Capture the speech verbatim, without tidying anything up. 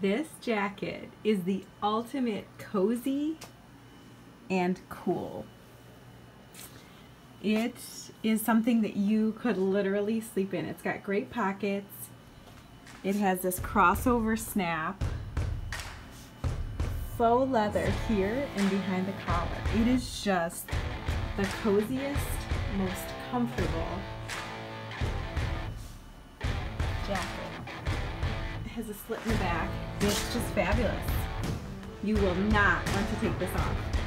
This jacket is the ultimate cozy and cool. It is something that you could literally sleep in. It's got great pockets. It has this crossover snap, faux leather here and behind the collar. It is just the coziest, most comfortable jacket. Has a slit in the back. It's just fabulous. You will not want to take this off.